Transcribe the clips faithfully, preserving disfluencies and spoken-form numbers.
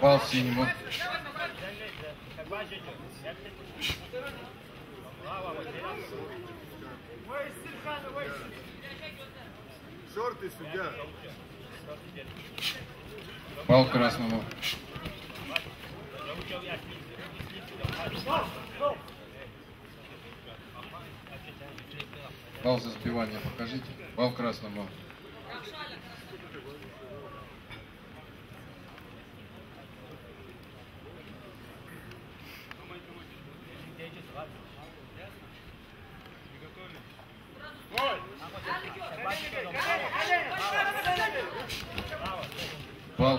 Пал синему. Шорты, судья. Пал красному. Пал за сбивание покажите. Пал красному. Пал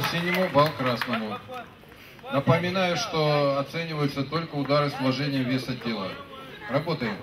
Бал синему, бал красному. Напоминаю, что оцениваются только удары с вложением веса тела. Работаем.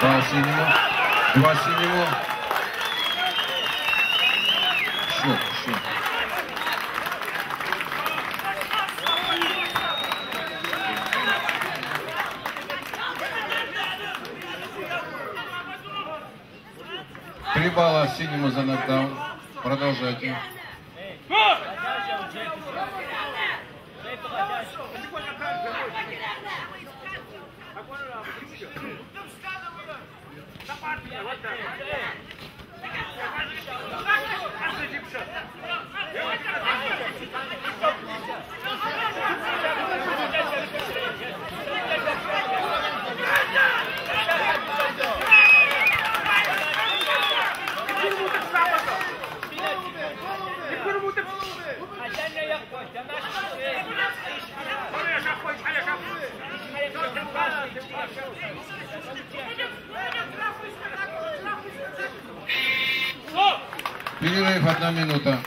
Два синего. Два синего. Счет, счет. Три балла синему за нокдаун. Продолжайте. Перерыв, одна минута.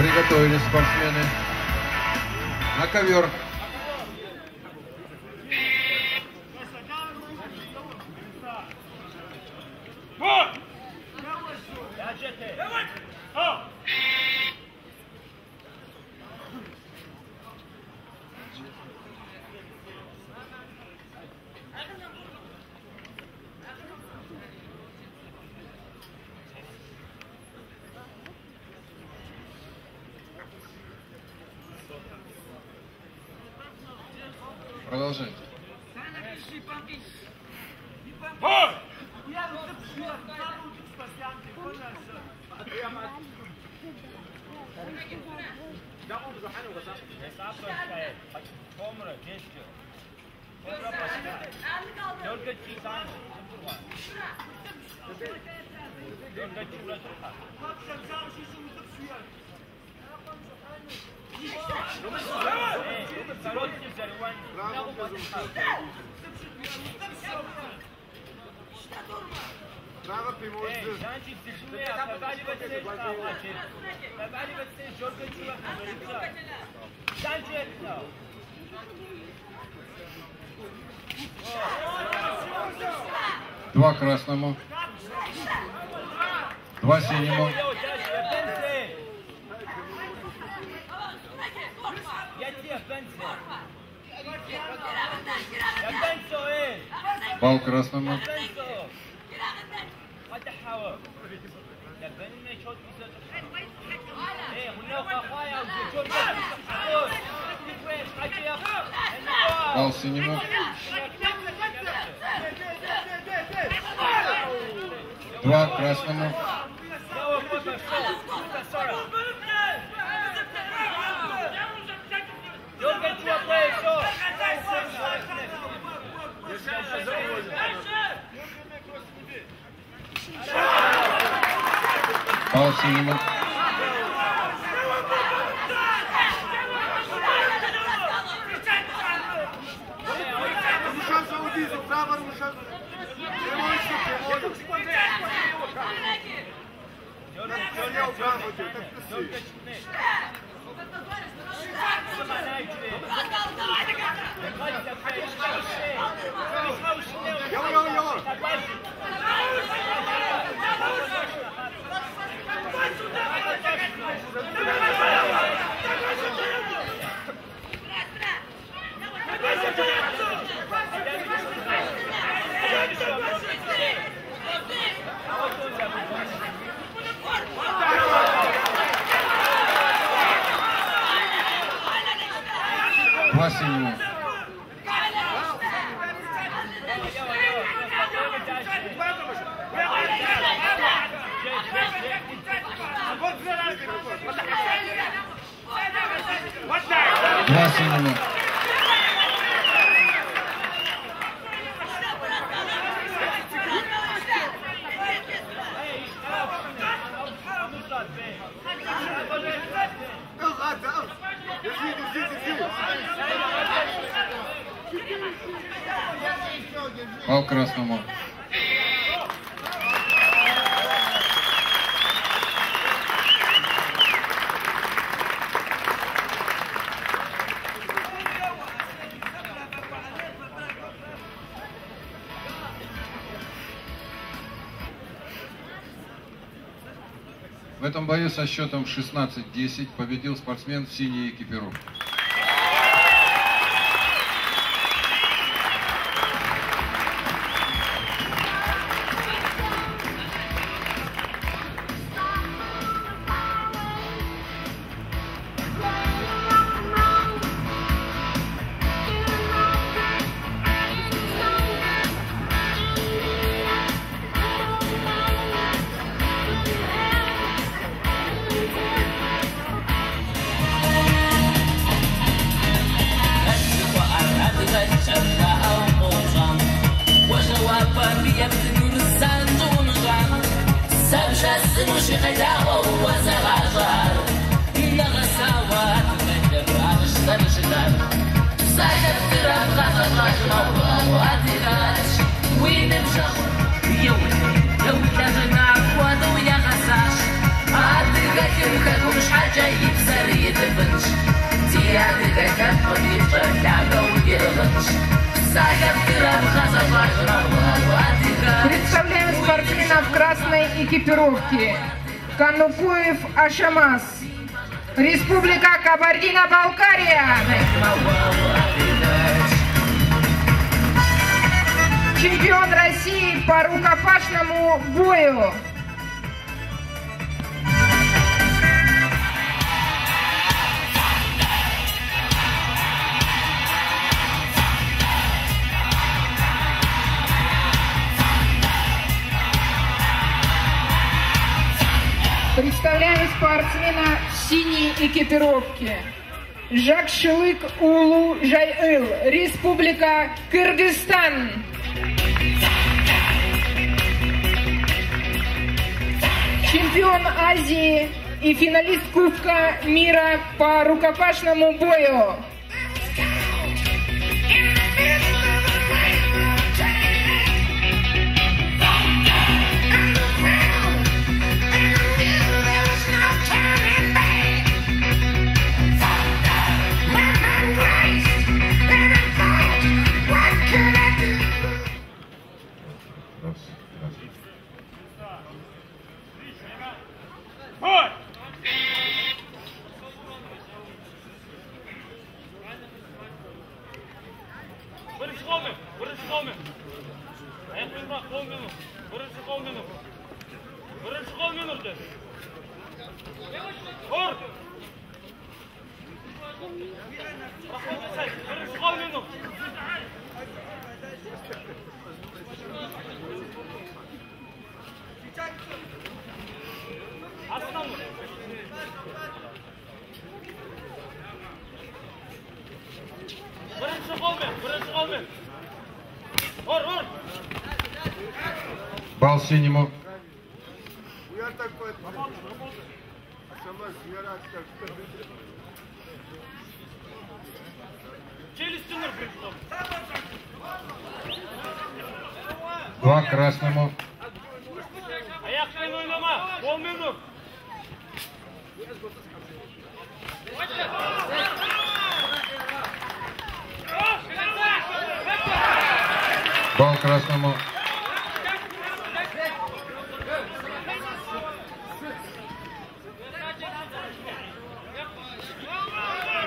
Приготовились спортсмены. На ковер. Продолжайте. Только Трябва прямоугълен. Ей, значи всички заваливат се това, значи. Заваливат се Джорджичува. Значи е това. Два красному. Два синему. Пал красному. Пал синему. Два красному. Пал синему. Пал красному. В этом бою со счетом шестнадцать десять победил спортсмен в синей экипировке. Представляем спортсмена в красной экипировке. Канукуев Ашамас. Республика Кабардино-Балкария. Чемпион России по рукопашному бою. Представляю спортсмена в синей экипировке. Жак Шилык улу жайыл, Республика Кыргызстан. чемпион Азии и финалист Кубка мира по рукопашному бою. Бал синему. Два красному. Бал красному.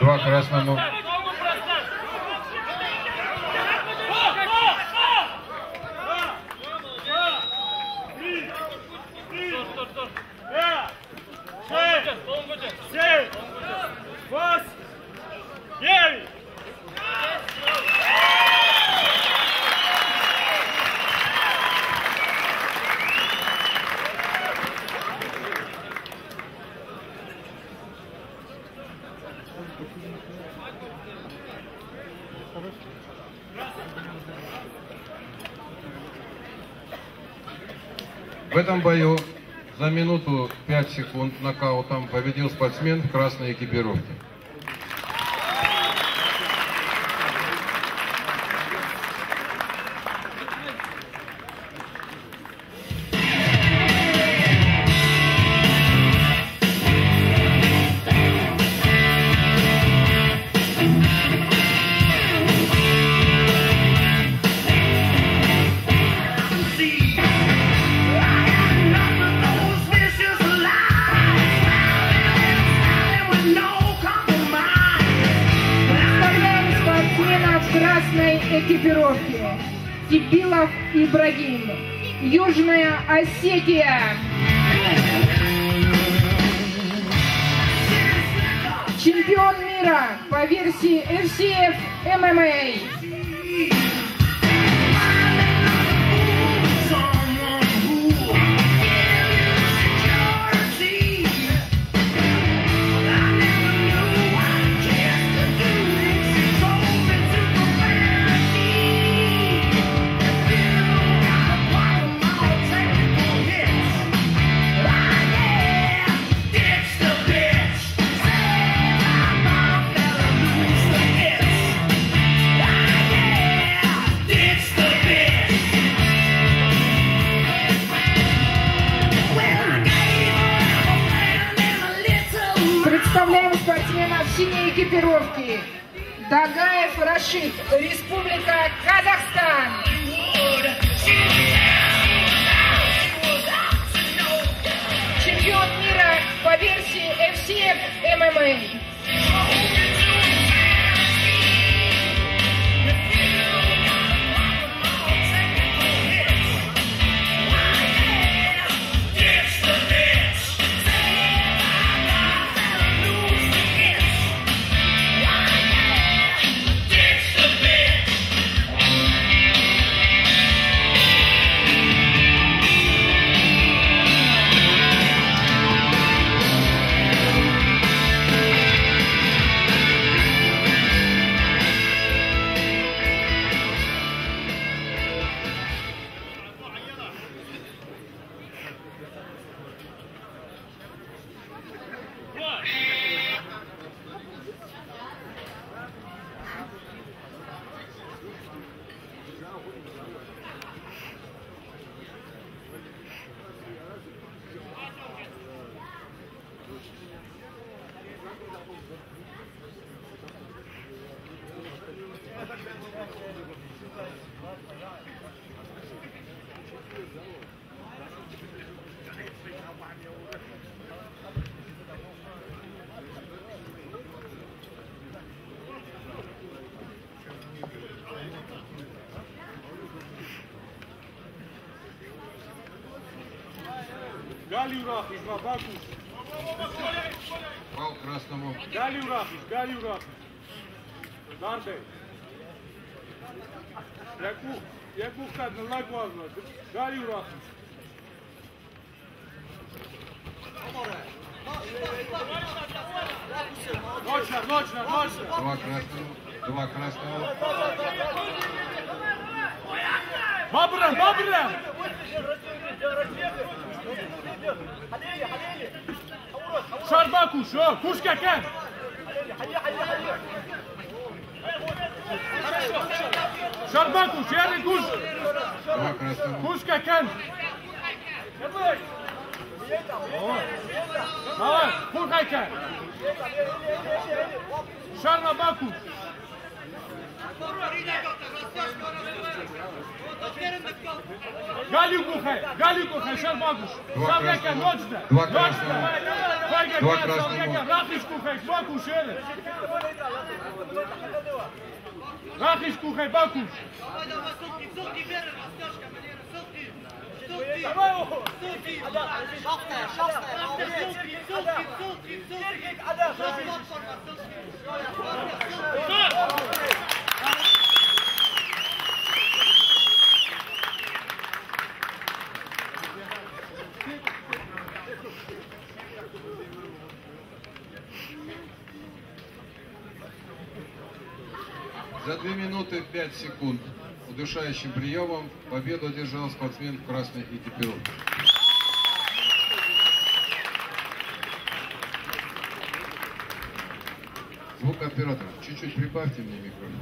Два красному. В этом бою за минуту пять секунд нокаутом победил спортсмен в красной экипировке. Ибрагим, Южная Осетия. Чемпион мира по версии эф си эф эм эм а. Джагиев Рашид, Республика Казахстан. Чемпион мира по версии эф си эф эм эм а. Галиурах из Бабакуш. Пал красному. Галиурах, Галиурах. Дарбей. Яку, яку кадна лайквазна. Галиурах. Ночна, ночна, ночна. Два красному, два красному. Бабра, бабра. Шарбаку, шо, пушка кем? Шарбаку, шерри куш. Пушка кем? Давай, пушка кем? Шарбаку. Галю кухай, Галю кухай, Шарбагуш. Заврека ночда, ночда. Заврека, заврека, рахиш кухай, баку шеле. Рахиш кухай, баку. За две минуты пять секунд удушающим приемом победу одержал спортсмен в красной экипировке. Звук оператора. Чуть-чуть прибавьте мне микрофон.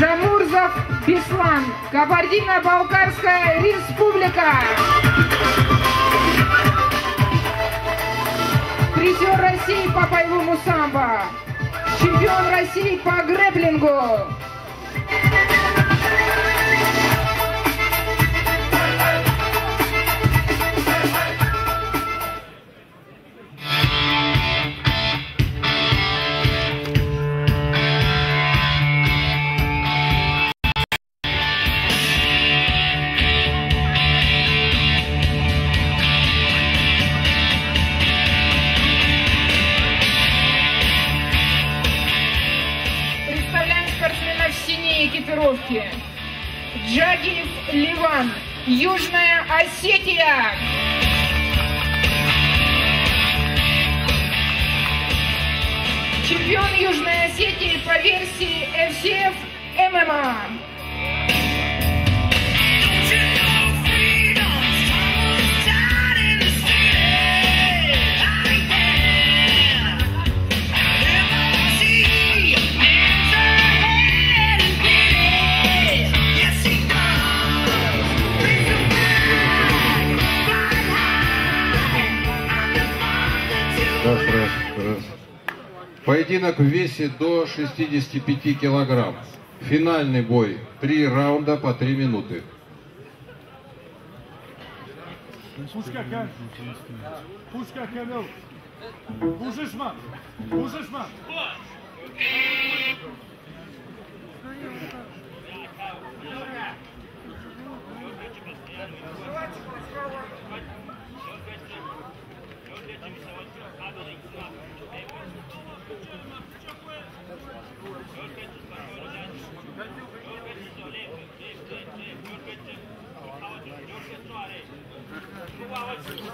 Жамурзов Беслан, Кабардино-Балкарская республика. Призер России по боевому самбо. Чемпион России по грэплингу. Джагиев Леван, Южная Осетия. Чемпион Южной Осетии по версии эф си эф эм эм а. Раз, раз, раз. Поединок в весе до шестидесяти пяти килограмм. Финальный бой. Три раунда по три минуты.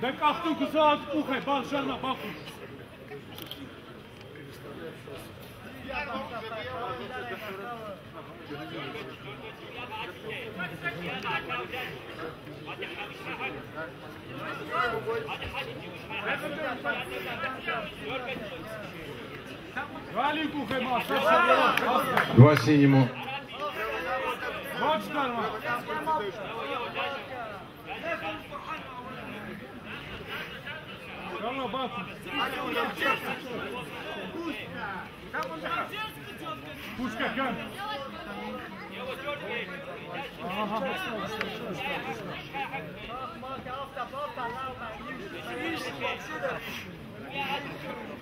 Да как ты кусал, пухай, Балжана, баху. Два синему. Пусть как он. Ага.